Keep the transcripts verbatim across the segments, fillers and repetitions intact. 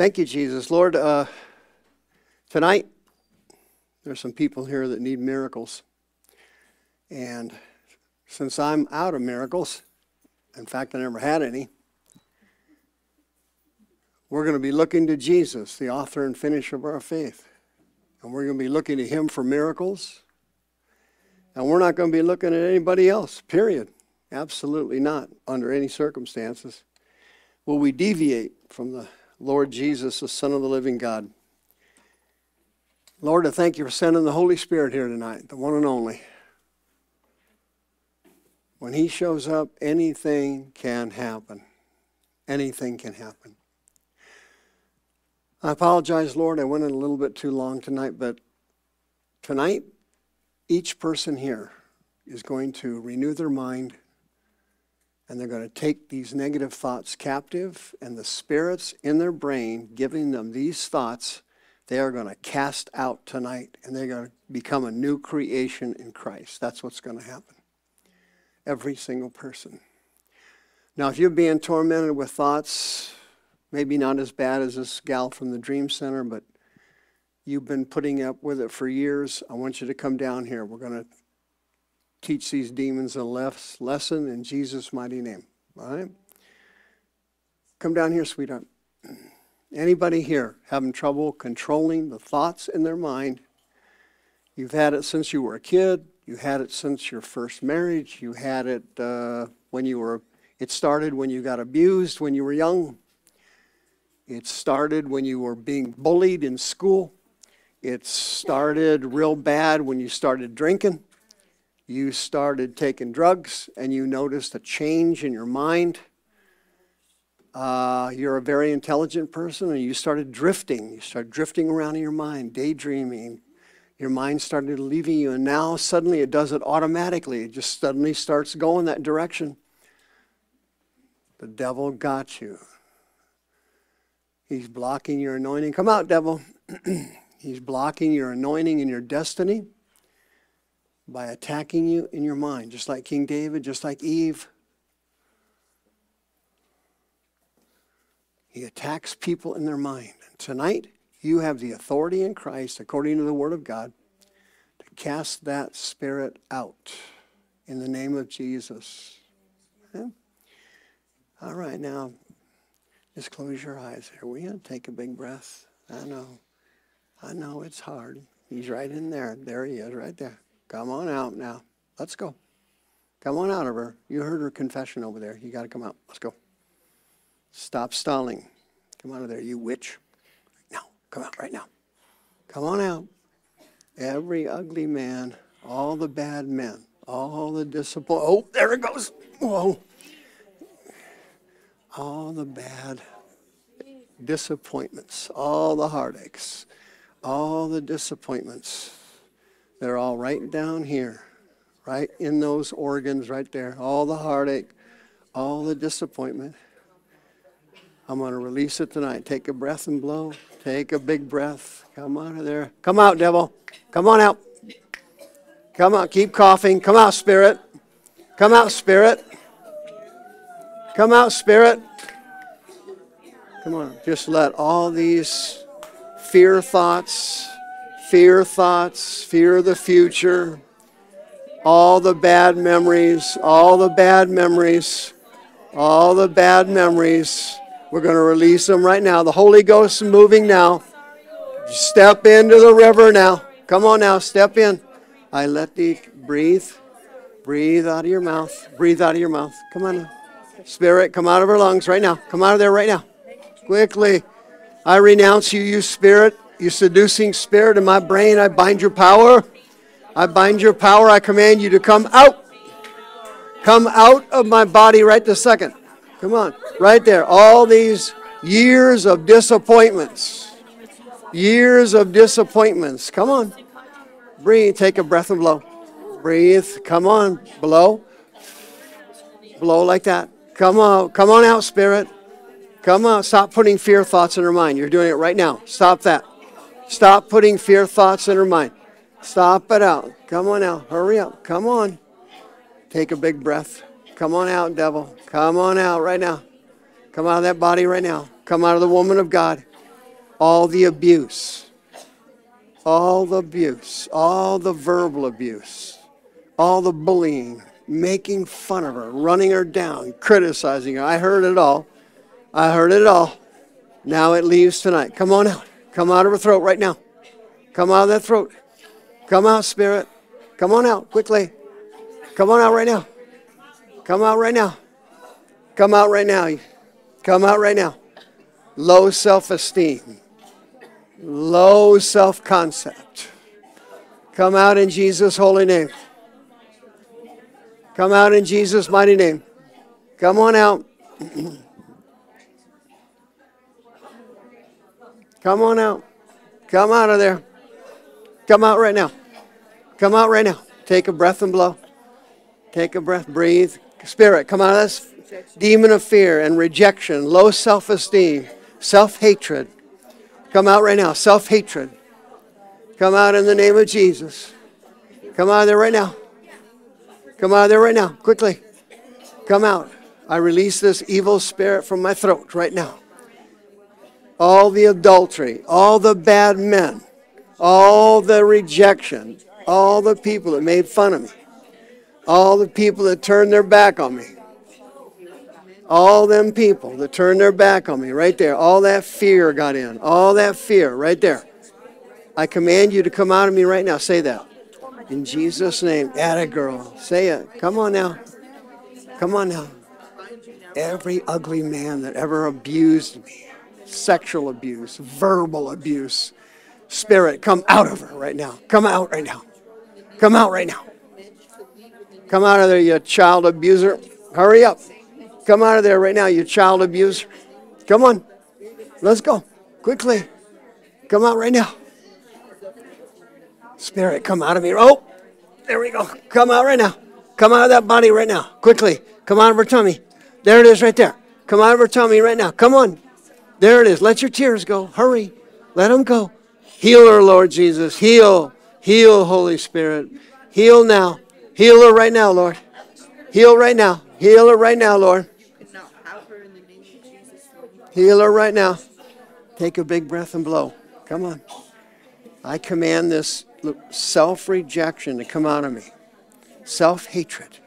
Thank you, Jesus. Lord, uh, tonight there's some people here that need miracles. And since I'm out of miracles, in fact, I never had any, we're going to be looking to Jesus, the author and finisher of our faith. And we're going to be looking to him for miracles. And we're not going to be looking at anybody else, period. Absolutely not, under any circumstances. Will we deviate from the Lord Jesus, the Son of the living God? Lord, I thank you for sending the Holy Spirit here tonight, the one and only. When he shows up, anything can happen. Anything can happen. I apologize, Lord, I went in a little bit too long tonight, but tonight, each person here is going to renew their mind, and they're going to take these negative thoughts captive, and the spirits in their brain giving them these thoughts, they are going to cast out tonight, and they're going to become a new creation in Christ. That's what's going to happen. Every single person. Now, if you're being tormented with thoughts, maybe not as bad as this gal from the Dream Center, but you've been putting up with it for years, I want you to come down here. We're going to teach these demons a lesson in Jesus' mighty name. All right? Come down here, sweetheart. Anybody here having trouble controlling the thoughts in their mind? You've had it since you were a kid. You had it since your first marriage. You had it uh, when you were, it started when you got abused when you were young. It started when you were being bullied in school. It started real bad when you started drinking. You started taking drugs and you noticed a change in your mind. Uh, you're a very intelligent person and you started drifting. You started drifting around in your mind, daydreaming. Your mind started leaving you, and now suddenly it does it automatically. It just suddenly starts going that direction. The devil got you. He's blocking your anointing. Come out, devil. He's blocking your anointing and your destiny by attacking you in your mind, just like King David, just like Eve. He attacks people in their mind. Tonight, you have the authority in Christ, according to the Word of God, to cast that spirit out in the name of Jesus. Okay? All right, now, just close your eyes here. We're going to take a big breath. I know. I know it's hard. He's right in there. There he is, right there. Come on out now. Let's go. Come on out of her. You heard her confession over there. You got to come out. Let's go. Stop stalling. Come out of there, you witch. Come out right now. Come on out. Every ugly man, all the bad men, all the disappoint. Oh, there it goes. Whoa. All the bad disappointments, all the heartaches, all the disappointments. They're all right down here, right in those organs right there. All the heartache, all the disappointment. I'm going to release it tonight. Take a breath and blow. Take a big breath. Come out of there. Come out, devil. Come on out. Come out. Keep coughing. Come out, spirit. Come out, spirit. Come out, spirit. Come on. Just let all these fear thoughts, fear thoughts, fear of the future, all the bad memories, all the bad memories, all the bad memories. We're going to release them right now. The Holy Ghost is moving now. Step into the river now. Come on now, step in. I let thee breathe. Breathe out of your mouth. Breathe out of your mouth. Come on now. Spirit, come out of her lungs right now. Come out of there right now. Quickly. I renounce you, you spirit, you seducing spirit in my brain. I bind your power. I bind your power. I command you to come out. Come out of my body right this second. Come on, right there. All these years of disappointments. Years of disappointments. Come on. Breathe. Take a breath and blow. Breathe. Come on. Blow. Blow like that. Come on. Come on out, spirit. Come on. Stop putting fear thoughts in her mind. You're doing it right now. Stop that. Stop putting fear thoughts in her mind. Stop it out. Come on out. Hurry up. Come on. Take a big breath. Come on out, devil. Come on out right now. Come out of that body right now. Come out of the woman of God. all the abuse, all the abuse, all the verbal abuse, all the bullying, making fun of her, running her down, criticizing her. I heard it all. I heard it all. Now it leaves tonight. Come on out. Come out of her throat right now. Come out of that throat. Come out, spirit. Come on out quickly. Come on out right now. Come out right now. Come out right now. Come out right now. Low self-esteem. Low self-concept. Come out in Jesus' holy name. Come out in Jesus' mighty name. Come on out. Come on out. Come out of there. Come out right now. Come out right now. Take a breath and blow. Take a breath. Breathe. Spirit, come out of this demon of fear and rejection, low self-esteem, self-hatred. Come out right now. Self-hatred. Come out in the name of Jesus. Come out of there right now. Come out of there right now. Quickly. Come out. I release this evil spirit from my throat right now. All the adultery, all the bad men, all the rejection, all the people that made fun of me, all the people that turned their back on me, all them people that turned their back on me right there, all that fear got in, all that fear right there. I command you to come out of me right now. Say that. In Jesus' name, atta girl. Say it. Come on now. Come on now. Every ugly man that ever abused me, sexual abuse, verbal abuse. Spirit, come out of her right now. Come out right now. Come out right now. Come out of there, you child abuser. Hurry up. Come out of there right now, you child abuser. Come on. Let's go. Quickly. Come out right now. Spirit, come out of me. Oh, there we go. Come out right now. Come out of that body right now. Quickly. Come out of her tummy. There it is right there. Come out of her tummy right now. Come on. There it is. Let your tears go. Hurry. Let them go. Heal her, Lord Jesus. Heal. Heal, Holy Spirit. Heal now. Heal her right now, Lord. Heal right now. Heal her right now, Lord. Heal her right now. Take a big breath and blow. Come on. I command this self-rejection to come out of me. Self-hatred.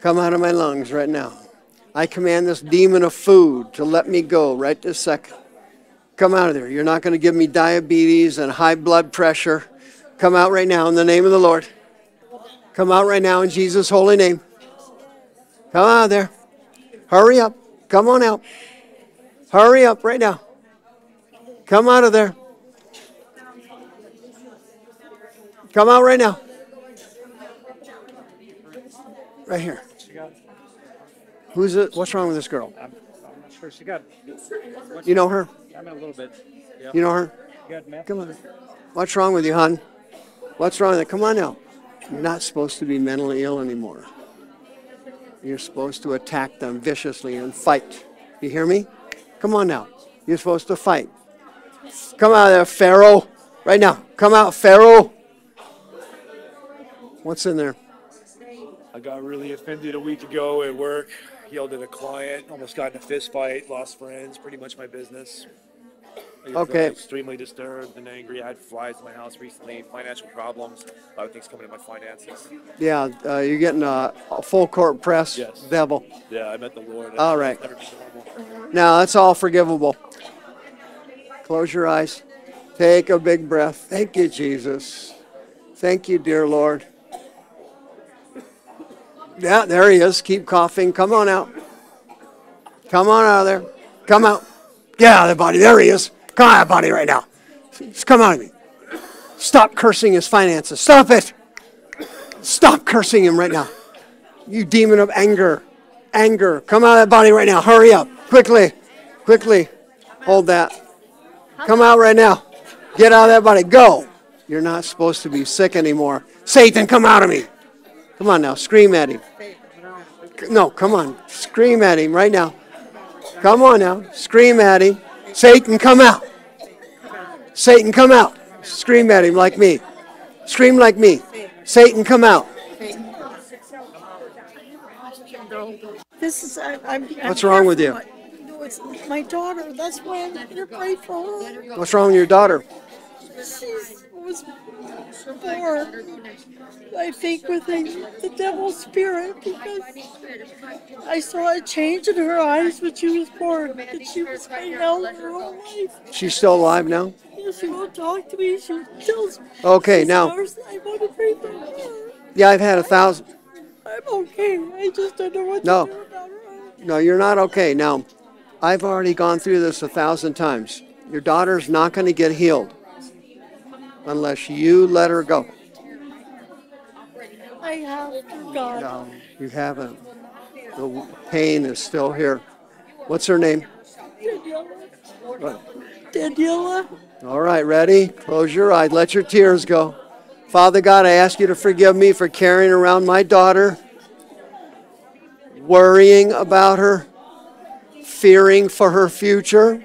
Come out of my lungs right now. I command this demon of food to let me go right this second. Come out of there. You're not going to give me diabetes and high blood pressure. Come out right now in the name of the Lord. Come out right now in Jesus' holy name. Come out of there. Hurry up. Come on out. Hurry up right now. Come out of there. Come out right now. Right here. Who's it? What's wrong with this girl? I'm, I'm not sure. She got. You know her? I mean, a little bit. Yeah. You know her? You Come on. What's wrong with you, hon? What's wrong with it? Come on now. You're not supposed to be mentally ill anymore. You're supposed to attack them viciously and fight. You hear me? Come on now. You're supposed to fight. Come out of there, Pharaoh. Right now. Come out, Pharaoh. What's in there? I got really offended a week ago at work. Yelled at a client, almost got in a fist fight, lost friends, pretty much my business. Okay. Extremely disturbed and angry. I had flies in my house recently, financial problems, a lot of things coming to my finances. Yeah, uh, you're getting a, a full court press, yes. Devil. Yeah, I met the Lord. All right. Now, that's all forgivable. Close your eyes. Take a big breath. Thank you, Jesus. Thank you, dear Lord. Yeah, there he is. Keep coughing. Come on out. Come on out of there. Come out. Get out of the body. There he is. Come out of the body right now. Just come out of me. Stop cursing his finances. Stop it. Stop cursing him right now. You demon of anger. Anger. Come out of that body right now. Hurry up. Quickly. Quickly. Hold that. Come out right now. Get out of that body. Go. You're not supposed to be sick anymore. Satan, come out of me. Come on now, scream at him. No, come on, scream at him right now. Come on now, scream at him. Satan, come out. Satan, come out. Scream at him like me. Scream like me. Satan, come out. This is. I'm, I'm, What's wrong with you? it's my daughter. That's why I'm here to pray for her. What's wrong with your daughter? She was born, I think, with a, the devil's spirit, because I saw a change in her eyes when she was born, and she was hiding out her whole life. She's still alive now? She won't talk to me. She tells me. Okay, now. I want to pray for her. Yeah, I've had a thousand. I'm okay. I just don't know what no. to do about her. No, you're not okay. Now, I've already gone through this a thousand times. Your daughter's not going to get healed unless you let her go. I have to go. No, you haven't. The pain is still here. What's her name? Dadilla. Dadilla. All right, ready? Close your eyes. Let your tears go. Father God, I ask you to forgive me for carrying around my daughter, worrying about her, fearing for her future,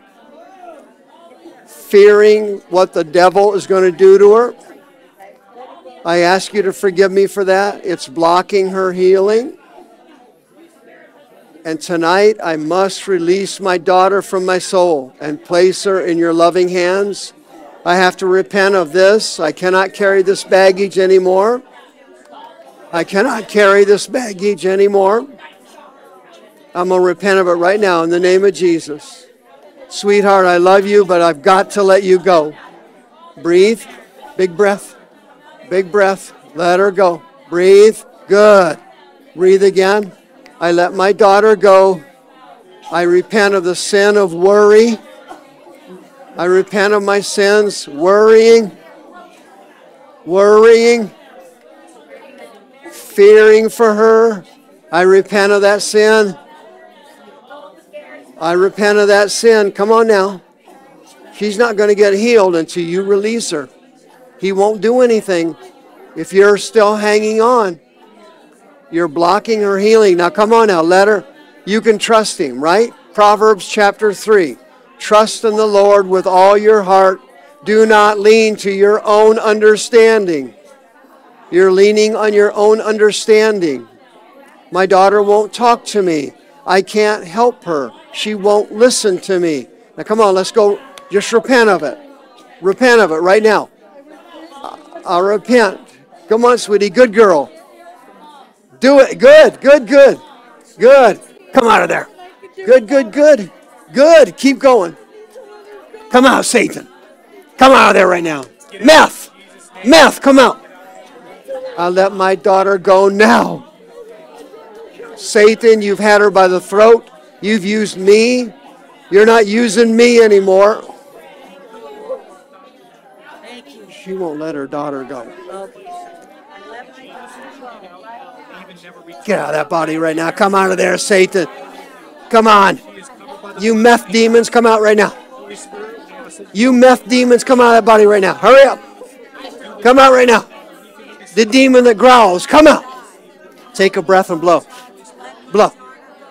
fearing what the devil is going to do to her. I ask you to forgive me for that. It's blocking her healing. And tonight, I must release my daughter from my soul and place her in your loving hands. I have to repent of this. I cannot carry this baggage anymore. I cannot carry this baggage anymore. I'm going to repent of it right now in the name of Jesus. Sweetheart, I love you, but I've got to let you go. Breathe. Big breath. Big breath. Let her go. Breathe. Good. Breathe again. I let my daughter go. I repent of the sin of worry. I repent of my sins, worrying, worrying, fearing for her. I repent of that sin. I repent of that sin. Come on now. She's not going to get healed until you release her. He won't do anything if you're still hanging on. You're blocking her healing. Now, come on now. Let her. You can trust him, right? Proverbs chapter three. Trust in the Lord with all your heart. Do not lean to your own understanding. You're leaning on your own understanding. My daughter won't talk to me. I can't help her. She won't listen to me. Now come on, let's go. Just repent of it. Repent of it right now. I'll repent. Come on, sweetie. Good girl. Do it. Good, good, good. Good. Come out of there. Good, good, good. Good. Keep going. Come out, Satan. Come out of there right now. Meth. Meth, come out. I let my daughter go now. Satan, you've had her by the throat. You've used me. You're not using me anymore. She won't let her daughter go. Get out of that body right now. Come out of there, Satan. Come on. You meth demons, come out right now. You meth demons, come out of that body right now. Hurry up. Come out right now. The demon that growls, come out. Take a breath and blow. Blow.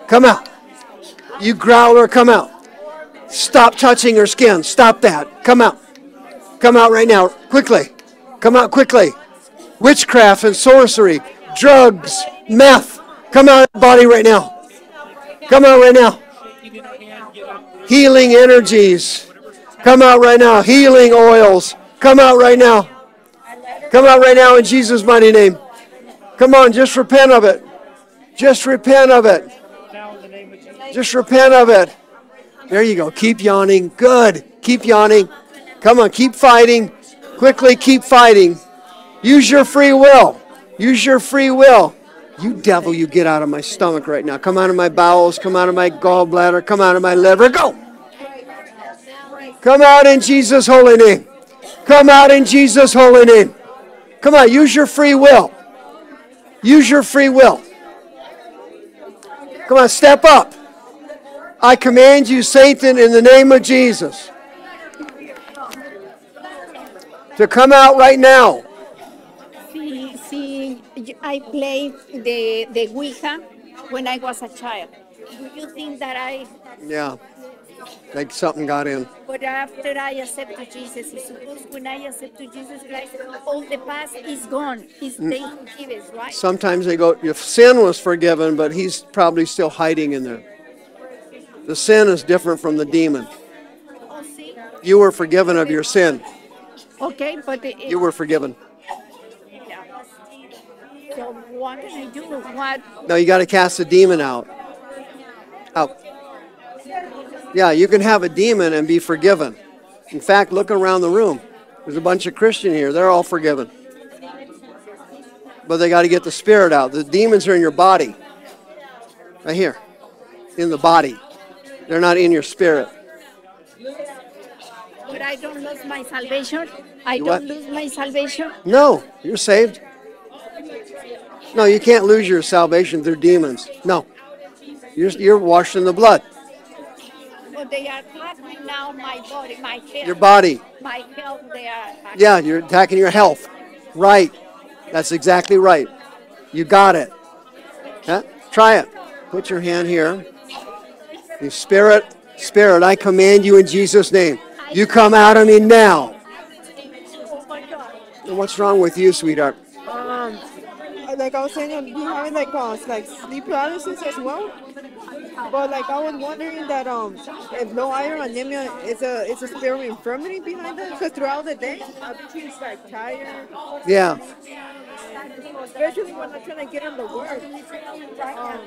Come out. You growler, come out. Stop touching her skin. Stop that. Come out. Come out right now. Quickly. Come out quickly. Witchcraft and sorcery, drugs, meth. Come out of that body right now. Come out right now. Healing energies, come out right now. Healing oils, come out right now. Come out right now in Jesus' mighty name. Come on, just repent of it. Just repent of it. Just repent of it. There you go. Keep yawning. Good. Keep yawning. Come on, keep fighting. Quickly, keep fighting. Use your free will. Use your free will. You devil, you get out of my stomach right now. Come out of my bowels. Come out of my gallbladder. Come out of my liver. Go. Come out in Jesus' holy name. Come out in Jesus' holy name. Come on. Use your free will. Use your free will. Come on. Step up. I command you, Satan, in the name of Jesus, to come out right now. I played the, the Ouija when I was a child. Do you think that I... Yeah, like something got in. But after I accepted Jesus, it's supposed when I accepted Jesus Christ, all the past is gone. He's taking forgiveness, right? Sometimes they go, your sin was forgiven, but he's probably still hiding in there. The sin is different from the demon. You were forgiven of your sin. Okay, but it, you were forgiven. So what can I do with what? No, you got to cast the demon out. Out. Yeah, you can have a demon and be forgiven. In fact, look around the room. There's a bunch of Christians here. They're all forgiven. But they got to get the spirit out. The demons are in your body. Right here. In the body. They're not in your spirit. But I don't lose my salvation. I you don't what? lose my salvation. No, you're saved. No, you can't lose your salvation through demons. No. You're, you're washed in the blood. But they are attacking now my body, my health. Your body. My health, they are attacking. Yeah, you're attacking your health. Right. That's exactly right. You got it. Huh? Try it. Put your hand here. You spirit, spirit, I command you in Jesus' name. You come out of me now. And what's wrong with you, sweetheart? Um, like I was saying, you having like uh, like sleep paralysis as well. But like I was wondering that um, if low iron anemia is a it's a spirit infirmity behind that, because throughout the day I feel like tired. Yeah. Especially when I'm trying to get on the work. Um,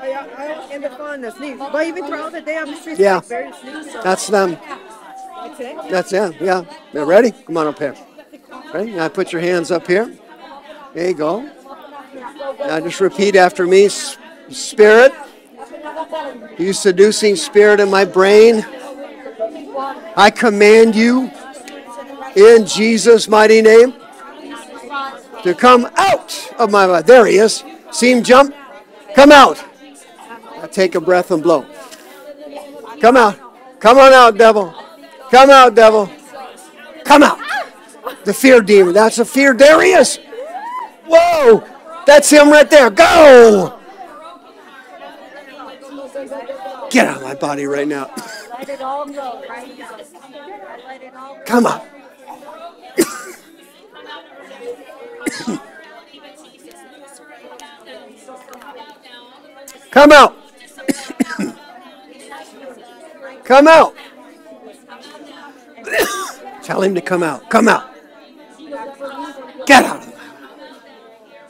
I I end up falling asleep. But even throughout the day I'm just yeah. like very sleepy. So. That's them. That's it? That's it, yeah. They're ready? Come on up here. Ready? Now put your hands up here. There you go. Now just repeat after me. Spirit, you seducing spirit in my brain, I command you in Jesus' mighty name to come out of my body. There he is. See him jump? Come out. Now take a breath and blow. Come out. Come on out, devil. Come out, devil. Come out. The fear demon. That's a fear. There he is. Whoa. That's him right there. Go. Get out of my body right now. Let it all go. Come on. Come out. Come out. Tell him to come out. Come out. Get out of there.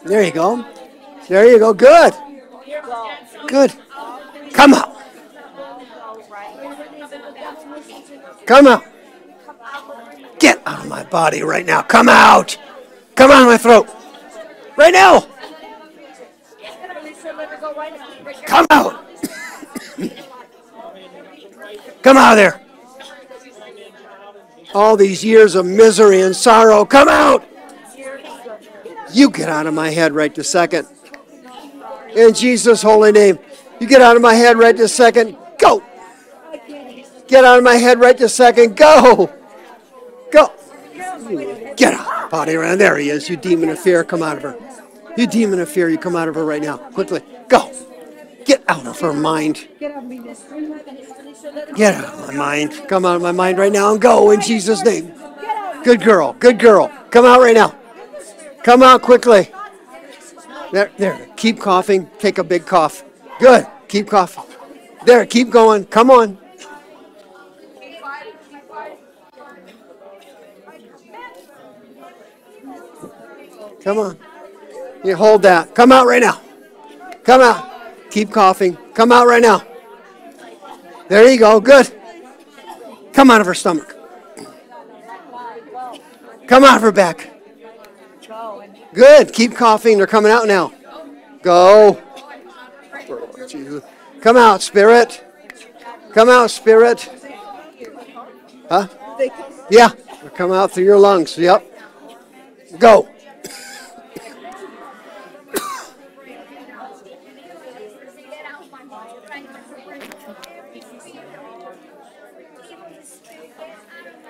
There you go. There you go. Good. Good. Come out. Come out. Get out of my body right now. Come out. Come out of my throat. Right now. Come out. Come out of there. All these years of misery and sorrow, come out. You get out of my head right this second. In Jesus' holy name, you get out of my head right this second. Go. Get out of my head right this second. Go. Go. Get out. Body around. There he is. You demon of fear, come out of her. You demon of fear, you come out of her right now. Quickly. Go. Get out of her mind. Get out of my mind. Come out of my mind right now and go in Jesus' name. Good girl. Good girl. Come out right now. Come out quickly. There. There. Keep coughing. Take a big cough. Good. Keep coughing. There. Keep going. Come on. Come on. You hold that. Come out right now. Come out. Keep coughing. Come out right now. There you go. Good. Come out of her stomach. Come out of her back. Good. Keep coughing. They're coming out now. Go. Come out, spirit. Come out, spirit. Huh? Yeah. They'll come out through your lungs. Yep. Go.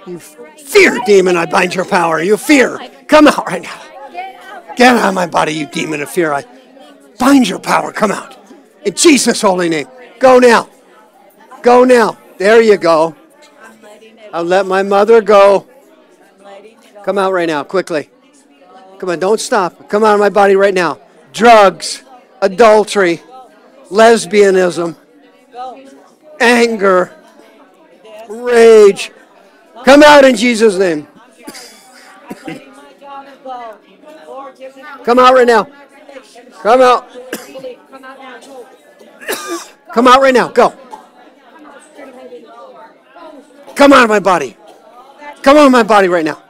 You fear, demon, I bind your power. You fear. Come out right now. Get out of my body, you demon of fear. I bind your power. Come out. In Jesus' holy name. Go now. Go now. There you go. I'll let my mother go. Come out right now, quickly. Come on, don't stop. Come out of my body right now. Drugs, adultery, lesbianism, anger, rage, come out in Jesus' name. Come out right now. Come out. Come out right now. Go. Come out of my body. Come out of my body right now.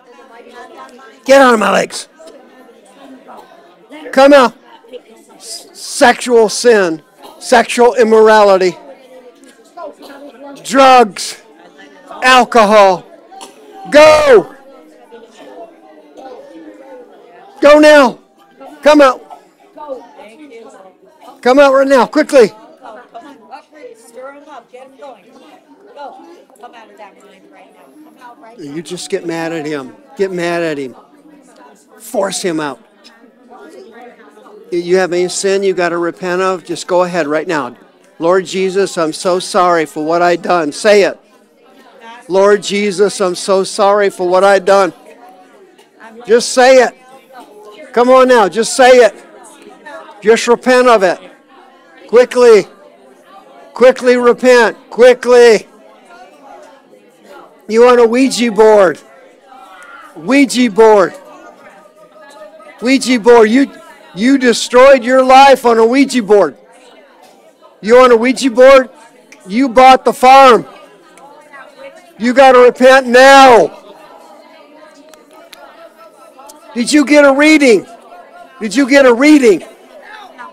Get out of my legs. Come out. Sexual sin, sexual immorality, drugs, alcohol. Go. Go now. Come out. Come out right now, quickly. You just get mad at him. Get mad at him. Force him out. You have any sin you got to repent of? Just go ahead right now. Lord Jesus, I'm so sorry for what I done. Say it. Lord Jesus, I'm so sorry for what I done. Just say it. Come on now, just say it. Just repent of it. Quickly. Quickly repent. Quickly. You want a Ouija board. Ouija board. Ouija board. You you destroyed your life on a Ouija board. You on a Ouija board? You bought the farm. You got to repent now. Did you get a reading? Did you get a reading?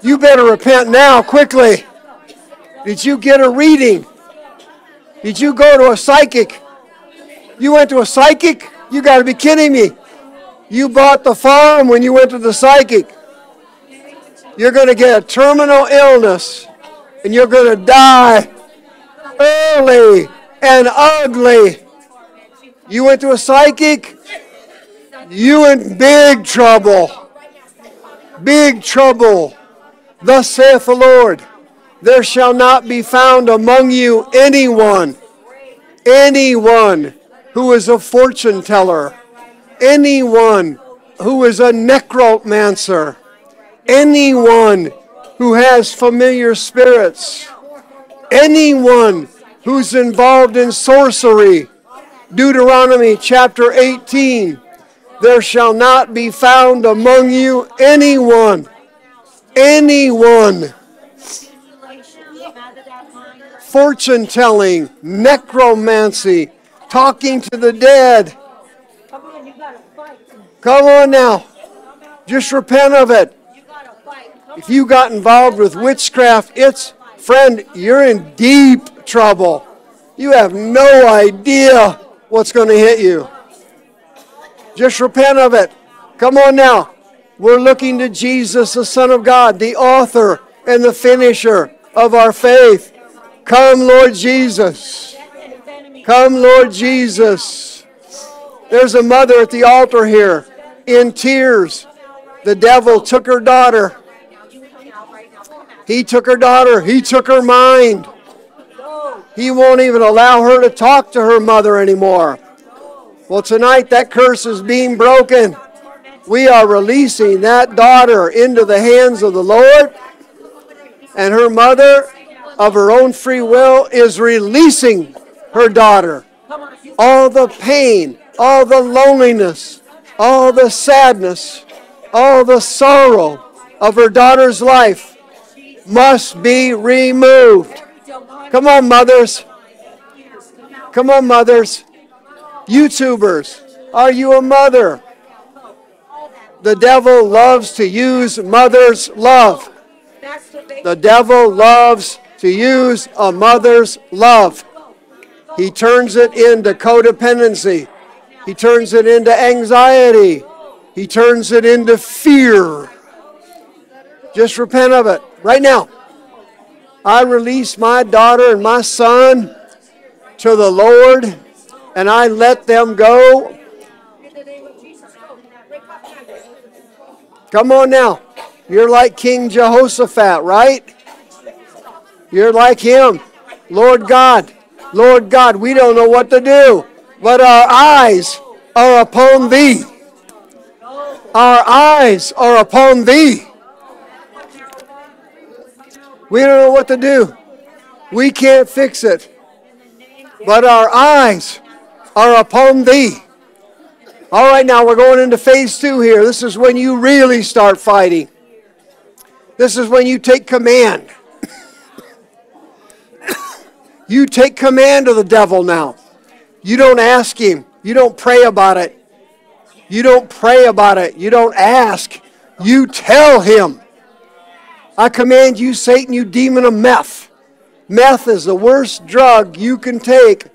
You better repent now, quickly. Did you get a reading? Did you go to a psychic? You went to a psychic? You got to be kidding me. You bought the farm when you went to the psychic. You're going to get a terminal illness, and you're going to die early and ugly. You went to a psychic? You in big trouble. Big trouble. Thus saith the Lord, there shall not be found among you anyone, anyone who is a fortune teller, anyone who is a necromancer, anyone who has familiar spirits, anyone who's involved in sorcery. Deuteronomy chapter eighteen. There shall not be found among you anyone, anyone, fortune telling, necromancy, talking to the dead. Come on now, just repent of it. If you got involved with witchcraft, it's, friend, you're in deep trouble. You have no idea what's going to hit you. Just repent of it. Come on now. We're looking to Jesus, the Son of God, the author and the finisher of our faith. Come, Lord Jesus. Come, Lord Jesus. There's a mother at the altar here in tears. The devil took her daughter. He took her daughter. He took her mind. He won't even allow her to talk to her mother anymore. Well, tonight that curse is being broken. We are releasing that daughter into the hands of the Lord, and her mother, of her own free will, is releasing her daughter. All the pain, all the loneliness, all the sadness, all the sorrow of her daughter's life must be removed. Come on, mothers. Come on, mothers. YouTubers, are you a mother? The devil loves to use mother's love. The devil loves to use a mother's love. He turns it into codependency. He turns it into anxiety. He turns it into fear. Just repent of it right now. I release my daughter and my son to the Lord, and I let them go. Come on now. You're like King Jehoshaphat, right? You're like him. Lord God, Lord God, we don't know what to do, but our eyes are upon thee. Our eyes are upon thee. We don't know what to do, We can't fix it. But our eyes are upon thee. All right, now we're going into phase two here. This is when you really start fighting. This is when you take command. You take command of the devil now. You don't ask him. You don't pray about it. You don't pray about it. You don't ask. You tell him. I command you, Satan, you demon of meth. Meth is the worst drug you can take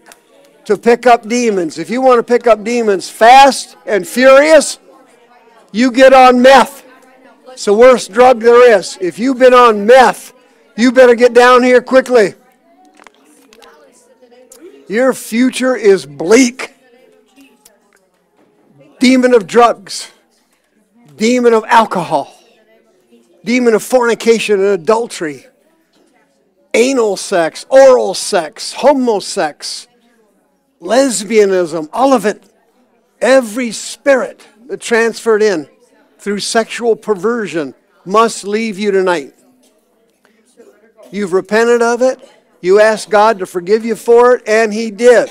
to pick up demons. If you want to pick up demons fast and furious, you get on meth. It's the worst drug there is. If you've been on meth, you better get down here quickly. Your future is bleak. Demon of drugs. Demon of alcohol. Demon of fornication and adultery. Anal sex, oral sex, homosex, lesbianism, all of it. Every spirit that transferred in through sexual perversion must leave you tonight. You've repented of it. You asked God to forgive you for it, and He did.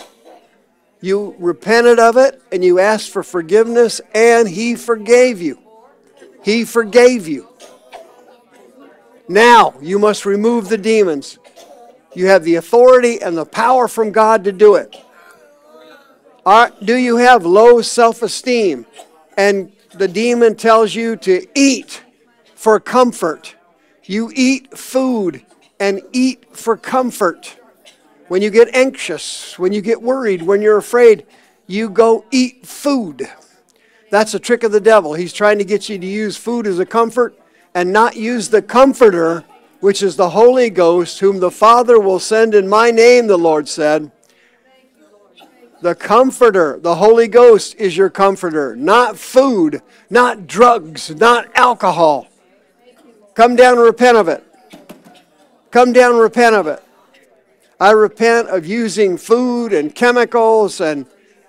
You repented of it, and you asked for forgiveness, and He forgave you. He forgave you. Now, you must remove the demons. You have the authority and the power from God to do it. Are, do you have low self-esteem? And the demon tells you to eat for comfort. You eat food and eat for comfort. When you get anxious, when you get worried, when you're afraid, you go eat food. That's a trick of the devil. He's trying to get you to use food as a comfort, and not use the Comforter, which is the Holy Ghost, whom the Father will send in my name, the Lord said. The Comforter, the Holy Ghost is your Comforter, not food, not drugs, not alcohol. Come down and repent of it. Come down and repent of it. I repent of using food and chemicals and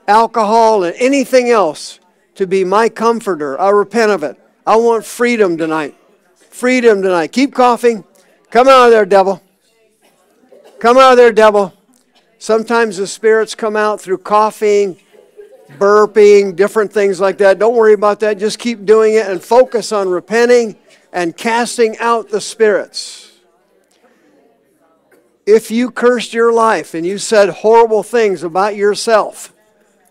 alcohol and anything else to be my Comforter. I repent of it. I want freedom tonight. Freedom tonight. Keep coughing. Come out of there, devil. Come out of there, devil. Sometimes the spirits come out through coughing, burping, different things like that. Don't worry about that. Just keep doing it and focus on repenting and casting out the spirits. If you cursed your life and you said horrible things about yourself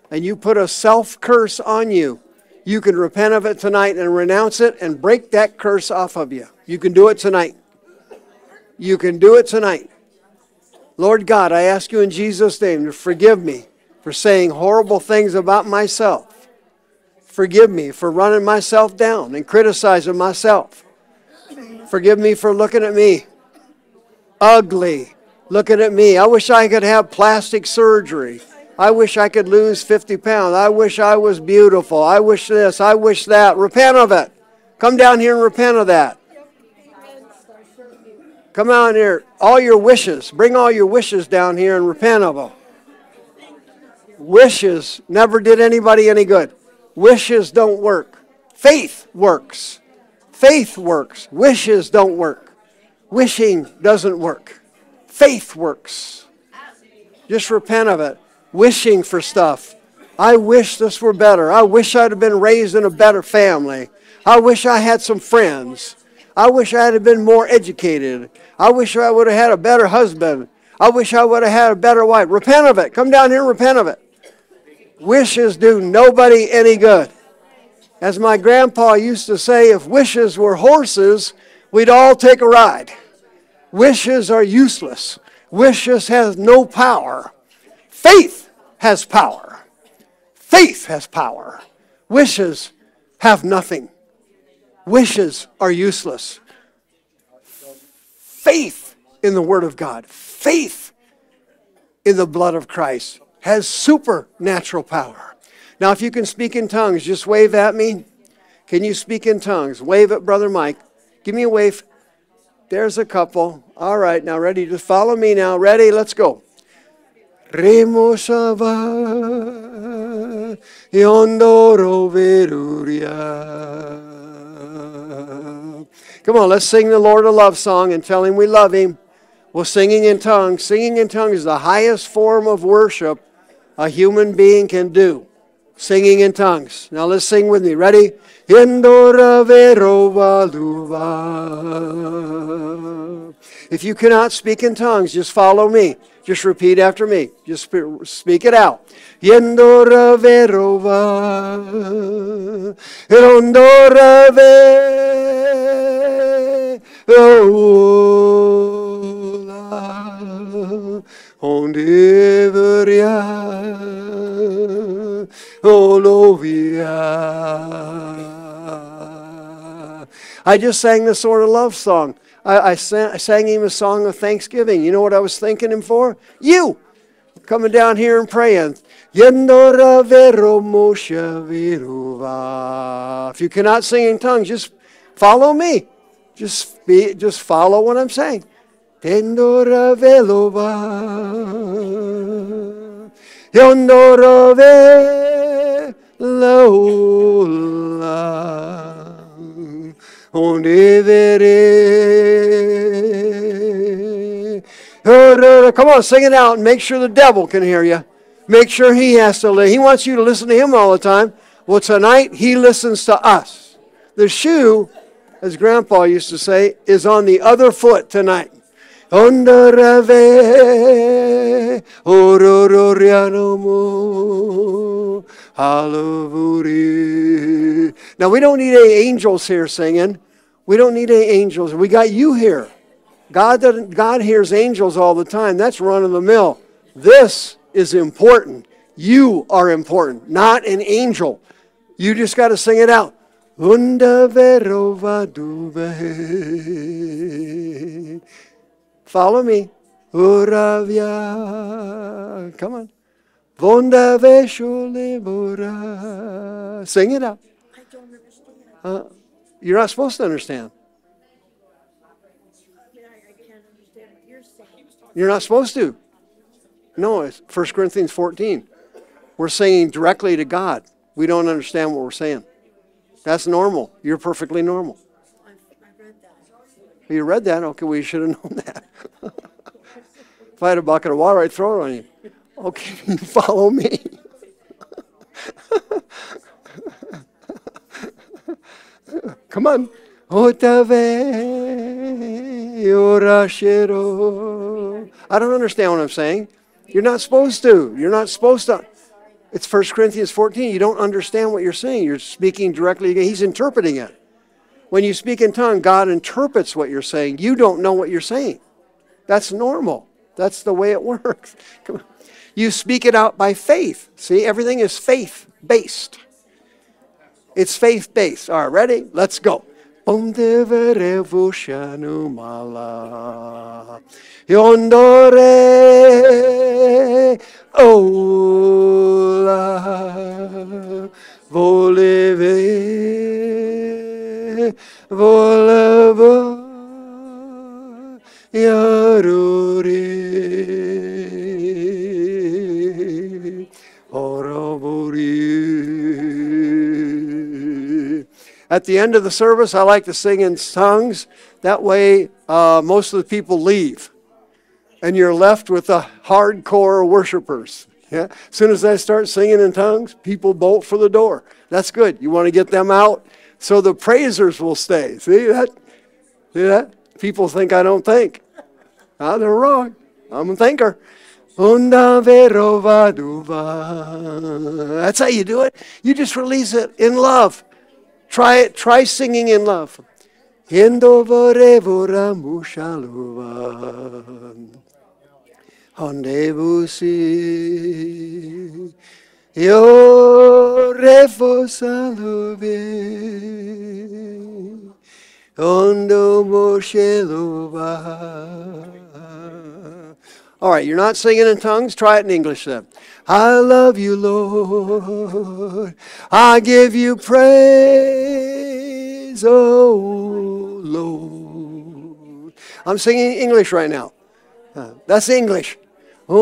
and you put a self-curse on you, you can repent of it tonight and renounce it and break that curse off of you. You can do it tonight. You can do it tonight. Lord God, I ask you in Jesus' name to forgive me for saying horrible things about myself. Forgive me for running myself down and criticizing myself. Forgive me for looking at me. Ugly. Looking at me. I wish I could have plastic surgery. I wish I could lose fifty pounds. I wish I was beautiful. I wish this. I wish that. Repent of it. Come down here and repent of that. Come out here. All your wishes. Bring all your wishes down here and repent of them. Wishes never did anybody any good. Wishes don't work. Faith works. Faith works. Wishes don't work. Wishing doesn't work. Faith works. Just repent of it. Wishing for stuff. I wish this were better. I wish I'd have been raised in a better family. I wish I had some friends. I wish I had been more educated. I wish I would have had a better husband. I wish I would have had a better wife. Repent of it. Come down here and repent of it. Wishes do nobody any good. As my grandpa used to say, if wishes were horses, we'd all take a ride. Wishes are useless. Wishes has no power. Faith has power. Faith has power. Wishes have nothing. Wishes are useless. Faith in the Word of God, faith in the blood of Christ has supernatural power. Now, if you can speak in tongues, just wave at me. Can you speak in tongues? Wave at Brother Mike. Give me a wave. There's a couple. All right, now ready? Just follow me now. Ready? Let's go. Remo Shava Yondoro Veruria. Come on, let's sing the Lord a love song and tell Him we love Him. Well, singing in tongues. Singing in tongues is the highest form of worship a human being can do. Singing in tongues. Now let's sing with me. Ready? If you cannot speak in tongues, just follow me. Just repeat after me. Just speak it out. I just sang this sort of love song. I, I, sang, I sang him a song of thanksgiving. You know what I was thanking him for? You! Coming down here and praying. If you cannot sing in tongues, just follow me. Just, be, just follow what I'm saying. Come on, sing it out and make sure the devil can hear you. Make sure he has to listen. He wants you to listen to him all the time. Well, tonight he listens to us. The shoe, as Grandpa used to say, is on the other foot tonight. Now, we don't need any angels here singing. We don't need any angels. We got you here. God, doesn't, God hears angels all the time. That's run-of-the-mill. This is important. You are important, not an angel. You just got to sing it out. Follow me. Come on. Sing it out. I don't understand. Uh, you're not supposed to understand. You're not supposed to. No, it's First Corinthians fourteen. We're singing directly to God. We don't understand what we're saying. That's normal. You're perfectly normal. I read that. You read that? Okay, well, you should have known that. If I had a bucket of water, I'd throw it on you. Okay, follow me. Come on. I don't understand what I'm saying. You're not supposed to. You're not supposed to. It's First Corinthians fourteen. You don't understand what you're saying. You're speaking directly. He's interpreting it. When you speak in tongue, God interprets what you're saying. You don't know what you're saying. That's normal. That's the way it works. Come on. You speak it out by faith. See, everything is faith-based. It's faith-based. All right, ready? Let's go. At the end of the service, I like to sing in tongues. That way, uh, most of the people leave. And you're left with the hardcore worshipers. Yeah? As soon as I start singing in tongues, people bolt for the door. That's good. You want to get them out so the praisers will stay. See that? See that? People think I don't think. Ah, they're wrong. I'm a thinker. That's how you do it. You just release it in love. Try it. Try singing in love. All right, you're not singing in tongues? Try it in English then. I love you, Lord. I give you praise, oh Lord. I'm singing English right now. Uh, that's English. That's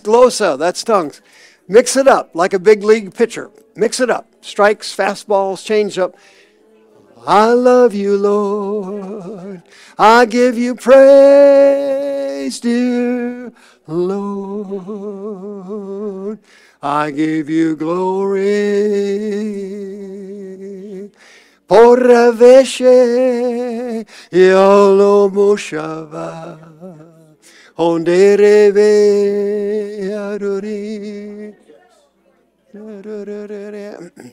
glossa, that's tongues. Mix it up like a big league pitcher. Mix it up. Strikes, fastballs, change up. I love you, Lord. I give you praise, dear Lord. I give you glory. Poraveshe yolo mushava ondereve adori.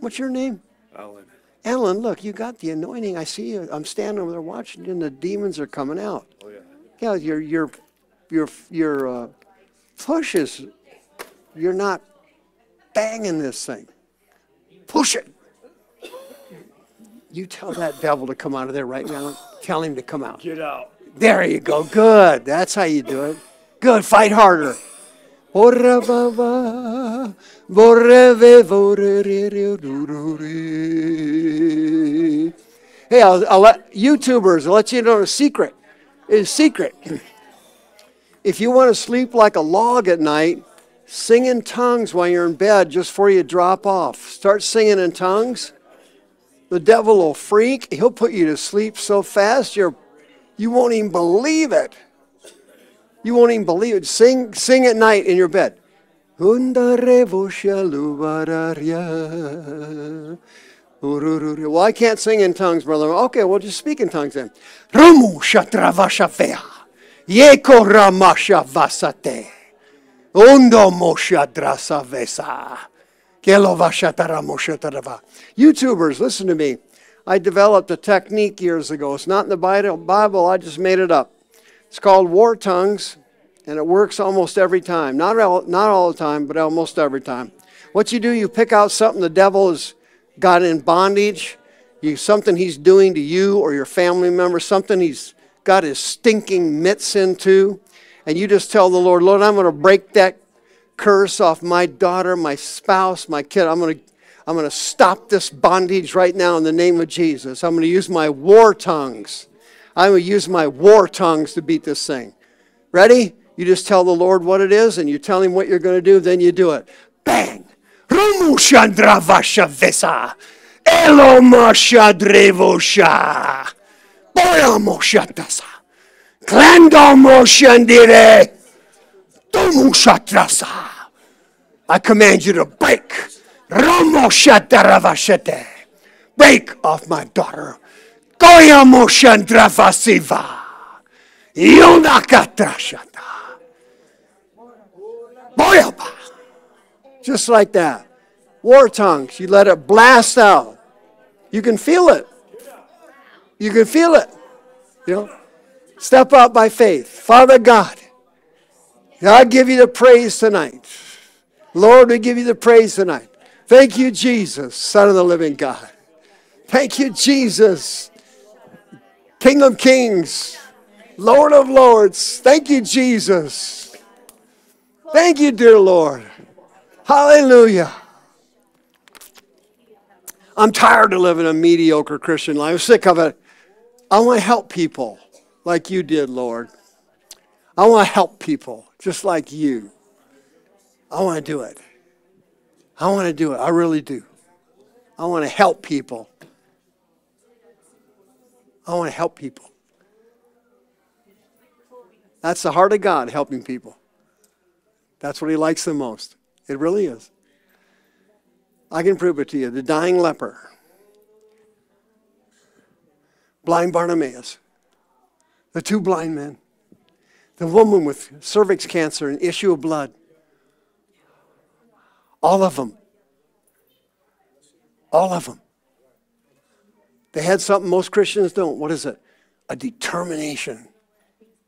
What's your name? Ellen. Ellen, look, you got the anointing. I see you. I'm standing over there watching, and the demons are coming out. Oh yeah. Yeah, your your your your uh, push is. You're not banging this thing. Push it. You tell that devil to come out of there right now. Tell him to come out. Get out. There you go. Good. That's how you do it. Good. Fight harder. Hey, I'll, I'll let YouTubers, I'll let you know a secret. It's a secret. If you want to sleep like a log at night, sing in tongues while you're in bed just before you drop off. Start singing in tongues. The devil will freak. He'll put you to sleep so fast you're, you won't even believe it. You won't even believe it. Sing, sing at night in your bed. Well, I can't sing in tongues, brother. Okay, well, just speak in tongues then. YouTubers, listen to me. I developed a technique years ago. It's not in the Bible. I just made it up. It's called war tongues, and it works almost every time. Not all, not all the time, but almost every time. What you do, you pick out something the devil has got in bondage, you, something he's doing to you or your family member, something he's got his stinking mitts into, and you just tell the Lord, Lord, I'm going to break that curse off my daughter, my spouse, my kid. I'm going to, I'm going to stop this bondage right now in the name of Jesus. I'm going to use my war tongues. I will use my war tongues to beat this thing. Ready? You just tell the Lord what it is, and you tell him what you're going to do, then you do it. Bang! Rumushandravashavesa! Elomashadrevosha! Boyamoshatasa! Klandomoshandire! Tomushatrasa! I command you to break! Rumoshatravashate! Break off my daughter! Koyamoshandrafasiva. Yonakatrashata. Boyaba. Just like that. War tongues. You let it blast out. You can feel it. You can feel it. You know? Step out by faith. Father God, I give you the praise tonight. Lord, we give you the praise tonight. Thank you, Jesus, Son of the living God. Thank you, Jesus. King of kings, Lord of lords, thank you, Jesus. Thank you, dear Lord. Hallelujah. I'm tired of living a mediocre Christian life. I'm sick of it. I want to help people like you did, Lord. I want to help people just like you. I want to do it. I want to do it. I really do. I want to help people. I want to help people. That's the heart of God, helping people. That's what he likes the most. It really is. I can prove it to you. The dying leper. Blind Bartimaeus. The two blind men. The woman with cervix cancer and issue of blood. All of them. All of them. They had something most Christians don't. What is it? A determination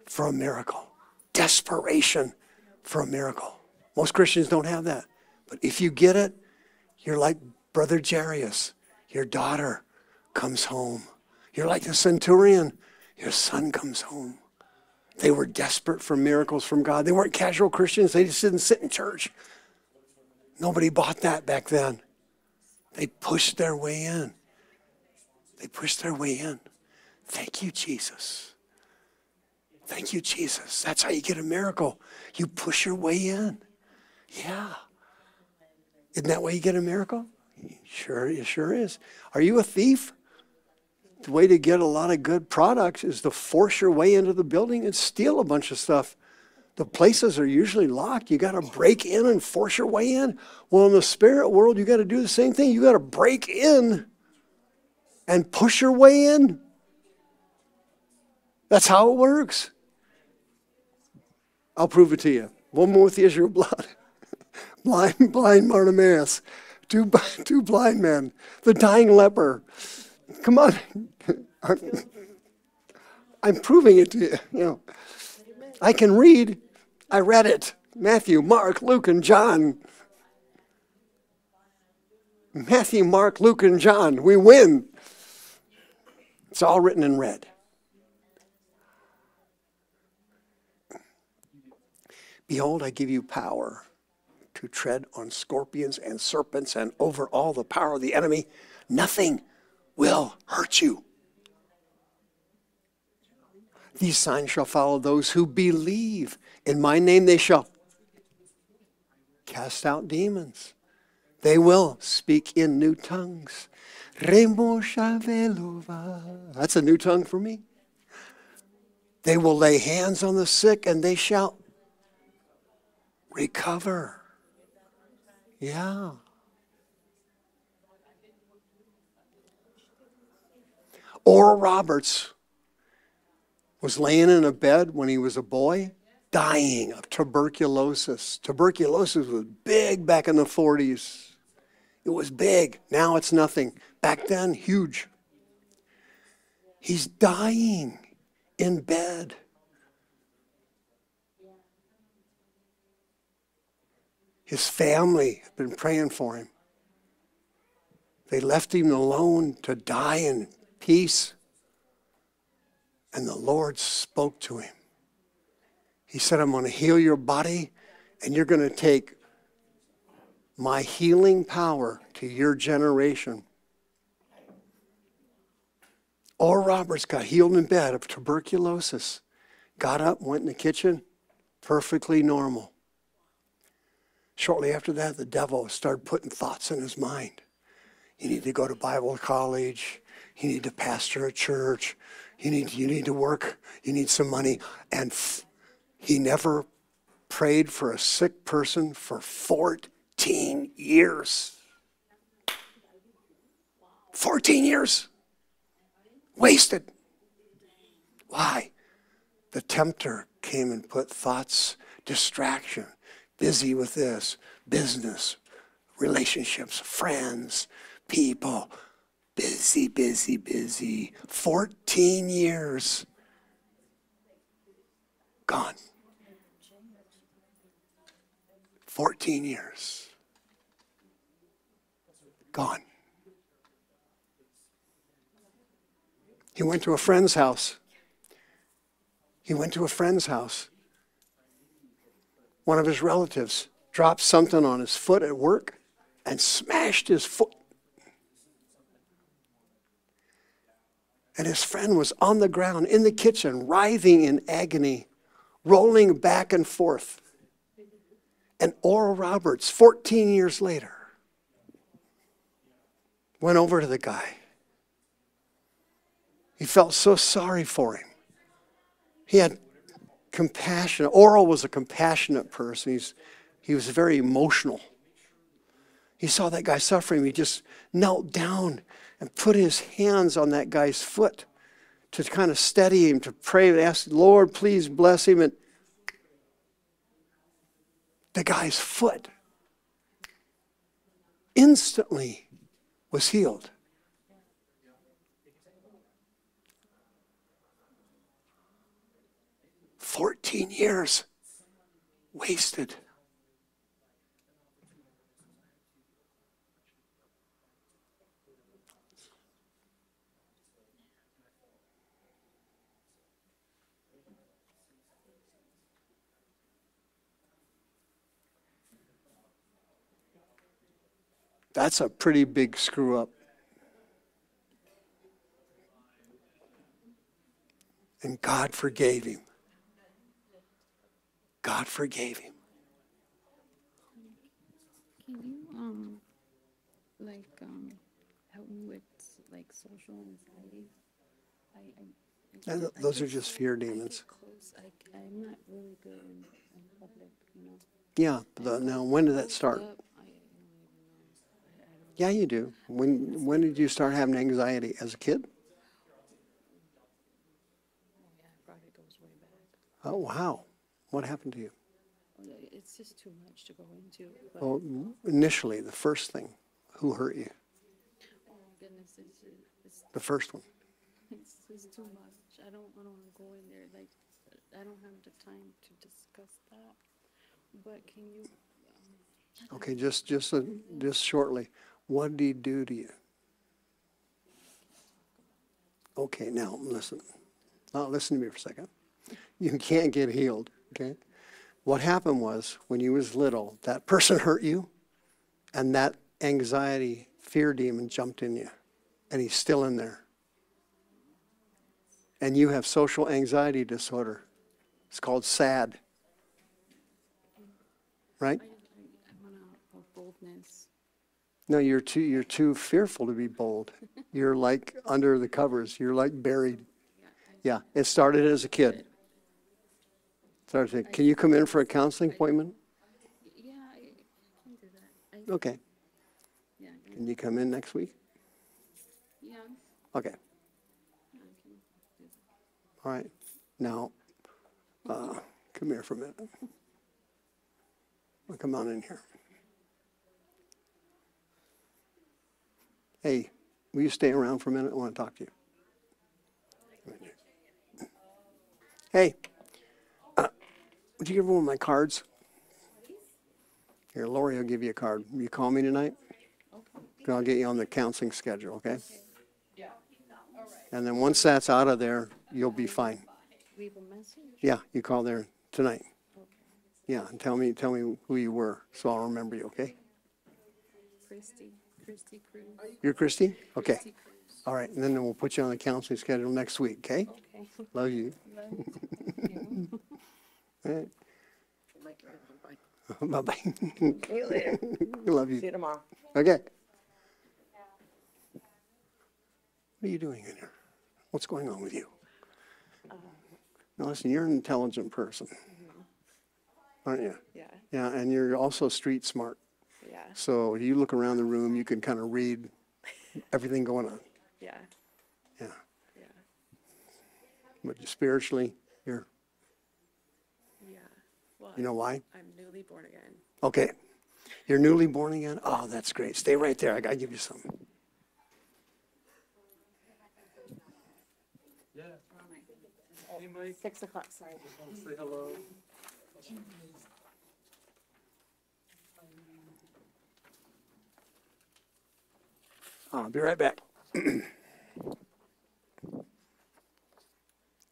for a miracle. Desperation for a miracle. Most Christians don't have that. But if you get it, you're like Brother Jarius. Your daughter comes home. You're like the centurion. Your son comes home. They were desperate for miracles from God. They weren't casual Christians. They just didn't sit in church. Nobody bought that back then. They pushed their way in. They pushed their way in. Thank you, Jesus. Thank you, Jesus. That's how you get a miracle. You push your way in. Yeah. Isn't that why you get a miracle? Sure, it sure is. Are you a thief? The way to get a lot of good products is to force your way into the building and steal a bunch of stuff. The places are usually locked. You got to break in and force your way in. Well, in the spirit world, you got to do the same thing. You got to break in and push your way in. That's how it works. I'll prove it to you. One more with the issue of blood. Blind, blind Bartimaeus. Two, two blind men. The dying leper. Come on. I'm, I'm proving it to you. You know, I can read. I read it. Matthew, Mark, Luke, and John. Matthew, Mark, Luke, and John. We win. It's all written in red. Behold, I give you power to tread on scorpions and serpents and over all the power of the enemy. Nothing will hurt you. These signs shall follow those who believe. In my name they shall cast out demons. They will speak in new tongues. That's a new tongue for me. They will lay hands on the sick and they shall recover. Yeah. Oral Roberts was laying in a bed when he was a boy, dying of tuberculosis. Tuberculosis was big back in the forties. It was big. Now it's nothing. Back then, huge. He's dying in bed. His family had been praying for him. They left him alone to die in peace. And the Lord spoke to him. He said, I'm going to heal your body, and you're going to take my healing power to your generation. Oral Roberts got healed in bed of tuberculosis, got up, went in the kitchen, perfectly normal. Shortly after that, the devil started putting thoughts in his mind. You need to go to Bible college. You need to pastor a church. You need, you need to work. You need some money. And he never prayed for a sick person for fourteen years. fourteen years. Wasted. Why? The tempter came and put thoughts, distraction, busy with this, business, relationships, friends, people. Busy, busy, busy. fourteen years gone. fourteen years gone. He went to a friend's house. He went to a friend's house. One of his relatives dropped something on his foot at work and smashed his foot. And his friend was on the ground in the kitchen, writhing in agony, rolling back and forth. And Oral Roberts, fourteen years later, went over to the guy. He felt so sorry for him. He had compassion. Oral was a compassionate person. He's, he was very emotional. He saw that guy suffering. He just knelt down and put his hands on that guy's foot to kind of steady him, to pray and ask, Lord, please bless him. And the guy's foot instantly was healed. fourteen years wasted. That's a pretty big screw up. And God forgave him. God forgave him. Can you, um, like um, help me with like social anxiety. I, I, I and I those are just fear demons. I I, I'm not really good in, in public, you know. Yeah. The, now, when did that start? Yeah, you do. When when did you start having anxiety? As a kid? Oh, wow. What happened to you? It's just too much to go into. Well, initially, the first thing, who hurt you? Oh, my goodness. It's, it's, the first one. It's just too much. I don't, I don't want to go in there. Like, I don't have the time to discuss that. But can you... Um, okay, just just, a, just shortly. What did he do to you? Okay, now listen. Now listen to me for a second. You can't get healed, okay? What happened was, when you was little, that person hurt you, and that anxiety, fear demon jumped in you, and he's still in there. And you have social anxiety disorder. It's called S A D. Right? I, I want a boldness. No, you're too, you're too fearful to be bold. You're like under the covers. You're like buried. Yeah, it started as a kid. Can you come in for a counseling appointment? Yeah, I can do that. Okay. Can you come in next week? Yeah. Okay. All right. Now, uh, come here for a minute. Well, come on in here. Hey, will you stay around for a minute? I want to talk to you. Hey, uh, would you give one of my cards? Here, Lori will give you a card. You call me tonight? Okay. I'll get you on the counseling schedule, okay? Yeah. And then once that's out of there, you'll be fine. Leave a message? Yeah, you call there tonight. Okay. Yeah, and tell me, tell me who you were so I'll remember you, okay? Christy. Christy Cruz. You're Christy? Okay. Christy Cruz. All right, and then we'll put you on the counseling schedule next week, okay? Okay. Love you. Love you. All right. Bye bye. See you later. Love you. See you tomorrow. Okay. What are you doing in here? What's going on with you? Um, now, listen, you're an intelligent person, mm-hmm. aren't you? Yeah. Yeah, and you're also street smart. Yeah. So you look around the room, you can kind of read everything going on. Yeah. Yeah. Yeah. But spiritually, you're... Yeah. Well, you know why? I'm newly born again. Okay. You're newly born again? Oh, that's great. Stay right there. I got to give you something. Yeah. Hey, Mike. Six o'clock, sorry. I want to say hello. I'll be right back.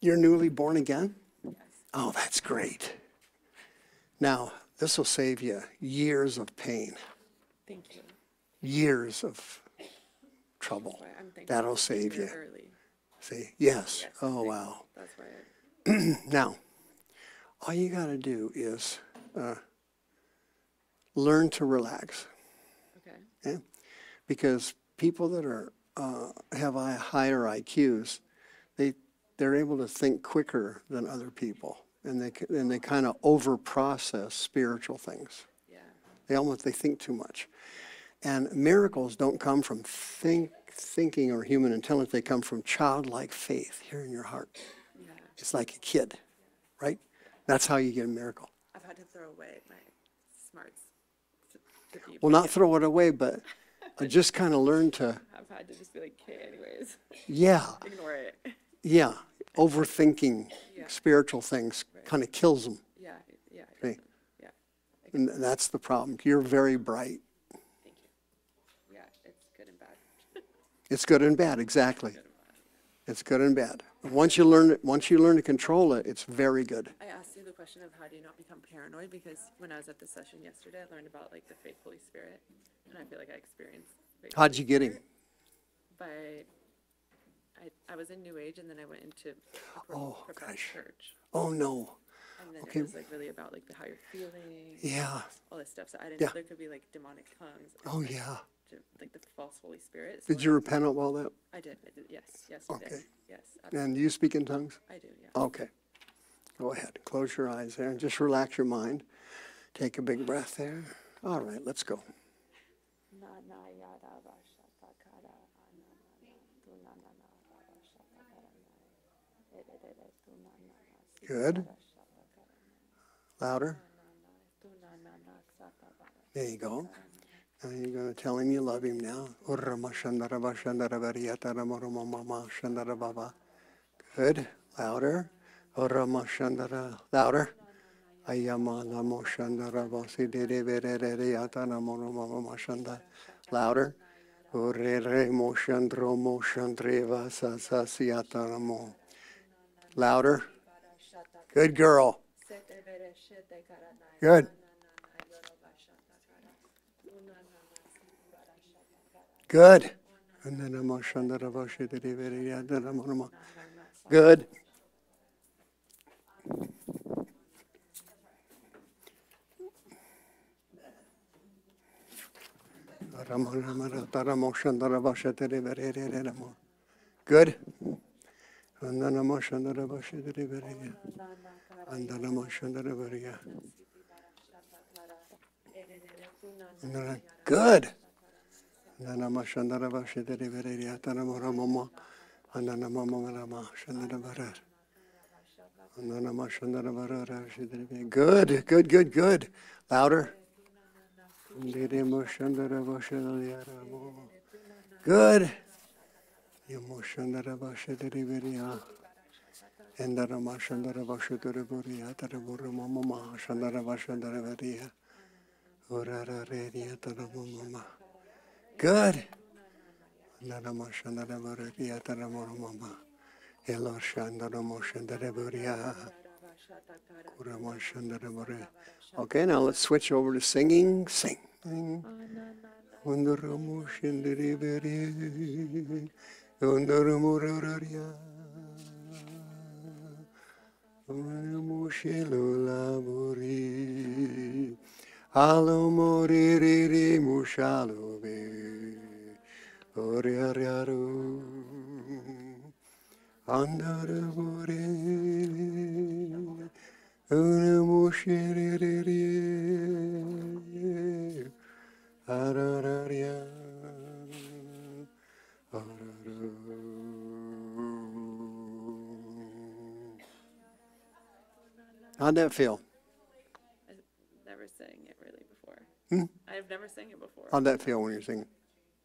You're newly born again? Yes. Oh, that's great. Now, this will save you years of pain. Thank you. Years of trouble. That'll save you. Early. See? Yes. Yes. Oh, wow. That's right. Now, all you got to do is uh, learn to relax. Okay. Okay? Because people that are Uh, have higher I Qs, they they're able to think quicker than other people, and they and they kind of over process spiritual things. Yeah, they almost they think too much, and miracles don't come from think thinking or human intelligence. They come from childlike faith here in your heart. Yeah, it's like a kid, right? That's how you get a miracle. I've had to throw away my smarts. To, to well, not throw it away, but. I just kind of learned to... I've had to just be like, okay, anyways. Yeah. Ignore it. Yeah. Overthinking yeah. spiritual things right. kind of kills them. Yeah, yeah. Right. Yeah. And that's the problem. You're very bright. Thank you. Yeah, it's good and bad. It's good and bad, exactly. It's good and bad. It's good and bad. Once you learn it, once you learn to control it, it's very good. I asked you the question of how do you not become paranoid, because when I was at the session yesterday, I learned about like the fake Holy Spirit, and I feel like I experienced. How'd you get him? By I, I was in New Age, and then I went into a oh gosh, church. Oh no. And then okay. It was like really about like the how you're feeling. Yeah. All this stuff. So I didn't yeah. know there could be like demonic tongues. Oh yeah. like the false Holy Spirit. So did you repent of all that? I did. I did. Yes. Yes. Okay. I did. Yes. Absolutely. And you speak in tongues? I do. Yeah. Okay. Go ahead. Close your eyes there and just relax your mind. Take a big breath there. All right. Let's go. Good. Louder. There you go. Now you're going to tell him you love him now. Good. Louder. Louder. Louder. Louder. Good girl. Good. Good. Good. Good. Good. Good, good, good, good. Louder. Good. Good. Okay, now let's switch over to singing. Sing. How'd that feel? Hmm? I've never sang it before. How'd that feel when you're singing?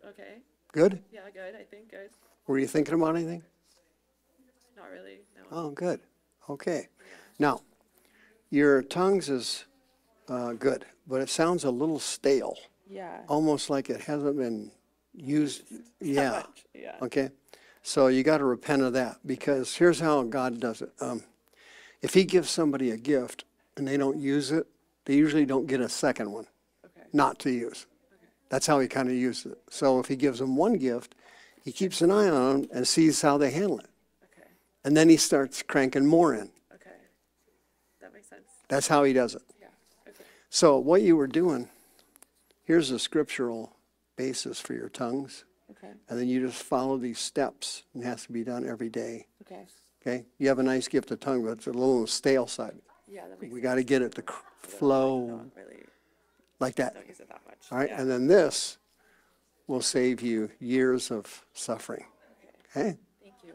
Okay. Good? Yeah, good. I think good. Were you thinking about anything? Not really, no. Oh, good. Okay. Now, your tongues is uh, good, but it sounds a little stale. Yeah. Almost like it hasn't been used. Yeah. Yeah. Okay. So you got to repent of that, because here's how God does it. Um, if he gives somebody a gift and they don't use it, they usually don't get a second one. Not to use. Okay. That's how he kind of uses it. So if he gives them one gift, he keeps an eye on them and sees how they handle it. Okay. And then he starts cranking more in. Okay. That makes sense. That's how he does it. Yeah. Okay. So what you were doing, here's the scriptural basis for your tongues. Okay. And then you just follow these steps, and it has to be done every day. Okay. Okay. You have a nice gift of tongue, but it's a little on the stale side. Yeah, that makes sense. We got to get it to flow. Like that. Don't use it that much. All right, yeah. And then this will save you years of suffering. Okay. Okay? Thank you.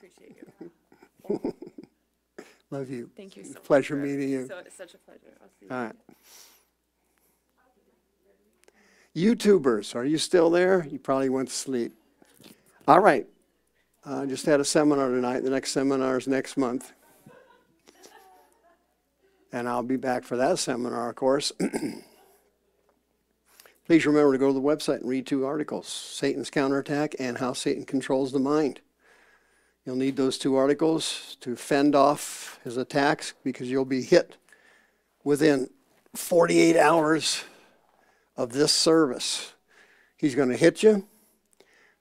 Appreciate you. Love you. Thank you so much. Pleasure meeting you. So, it's such a pleasure. I'll see you. All right. YouTubers, are you still there? You probably went to sleep. All right. I uh, just had a seminar tonight. The next seminar is next month. And I'll be back for that seminar, of course. Please remember to go to the website and read two articles, Satan's Counterattack and How Satan Controls the Mind. You'll need those two articles to fend off his attacks, because you'll be hit within forty-eight hours of this service. He's going to hit you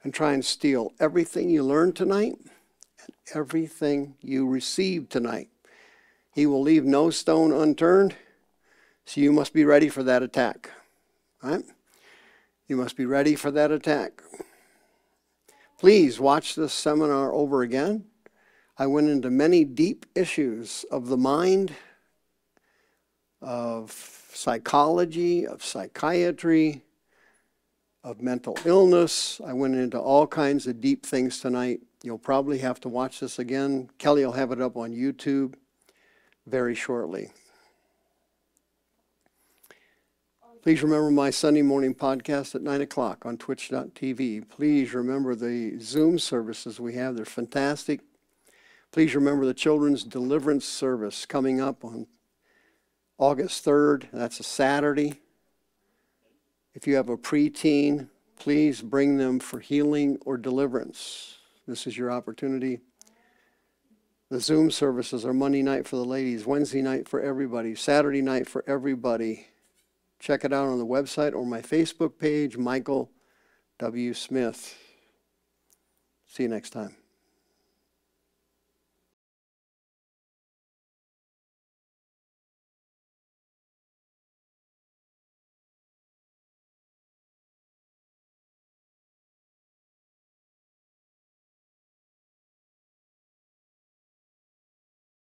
and try and steal everything you learned tonight and everything you received tonight. He will leave no stone unturned, so you must be ready for that attack. All right? You must be ready for that attack. Please watch this seminar over again. I went into many deep issues of the mind, of psychology, of psychiatry, of mental illness. I went into all kinds of deep things tonight. You'll probably have to watch this again. Kelly will have it up on YouTube very shortly. Please remember my Sunday morning podcast at nine o'clock on twitch dot t v. Please remember the Zoom services we have. They're fantastic. Please remember the Children's Deliverance Service coming up on August third. That's a Saturday. If you have a preteen, please bring them for healing or deliverance. This is your opportunity. The Zoom services are Monday night for the ladies, Wednesday night for everybody, Saturday night for everybody. Check it out on the website or my Facebook page, Michael W. Smith. See you next time.